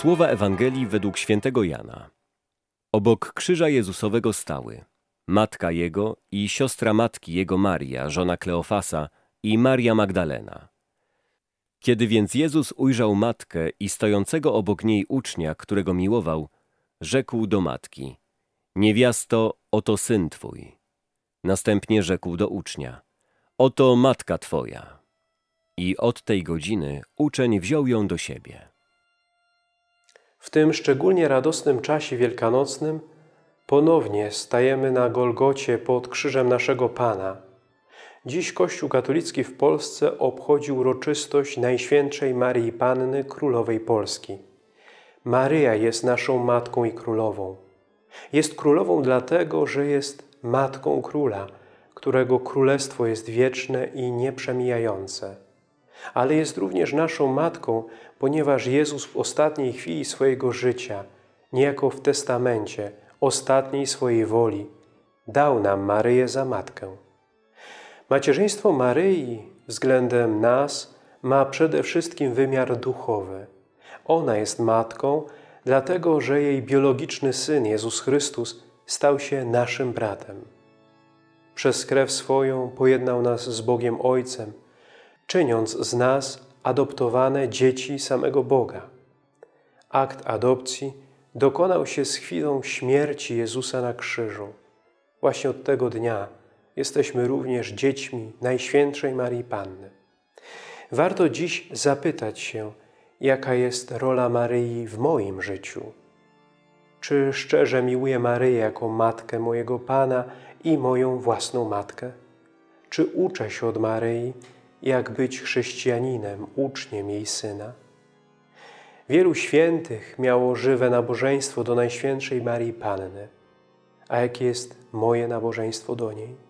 Słowa Ewangelii według świętego Jana. Obok krzyża Jezusowego stały matka Jego i siostra matki Jego Maria, żona Kleofasa i Maria Magdalena. Kiedy więc Jezus ujrzał matkę i stojącego obok niej ucznia, którego miłował, rzekł do matki: „Niewiasto, oto syn Twój”. Następnie rzekł do ucznia: „Oto matka Twoja”. I od tej godziny uczeń wziął ją do siebie. W tym szczególnie radosnym czasie wielkanocnym ponownie stajemy na Golgocie pod krzyżem naszego Pana. Dziś Kościół katolicki w Polsce obchodzi uroczystość Najświętszej Maryi Panny, Królowej Polski. Maryja jest naszą Matką i Królową. Jest Królową dlatego, że jest Matką Króla, którego Królestwo jest wieczne i nieprzemijające. Ale jest również naszą Matką, ponieważ Jezus w ostatniej chwili swojego życia, niejako w testamencie, ostatniej swojej woli, dał nam Maryję za Matkę. Macierzyństwo Maryi względem nas ma przede wszystkim wymiar duchowy. Ona jest Matką, dlatego że jej biologiczny Syn, Jezus Chrystus, stał się naszym bratem. Przez krew swoją pojednał nas z Bogiem Ojcem, czyniąc z nas adoptowane dzieci samego Boga. Akt adopcji dokonał się z chwilą śmierci Jezusa na krzyżu. Właśnie od tego dnia jesteśmy również dziećmi Najświętszej Maryi Panny. Warto dziś zapytać się, jaka jest rola Maryi w moim życiu. Czy szczerze miłuję Maryję jako matkę mojego Pana i moją własną matkę? Czy uczę się od Maryi, jak być chrześcijaninem, uczniem jej Syna? Wielu świętych miało żywe nabożeństwo do Najświętszej Maryi Panny. A jakie jest moje nabożeństwo do niej?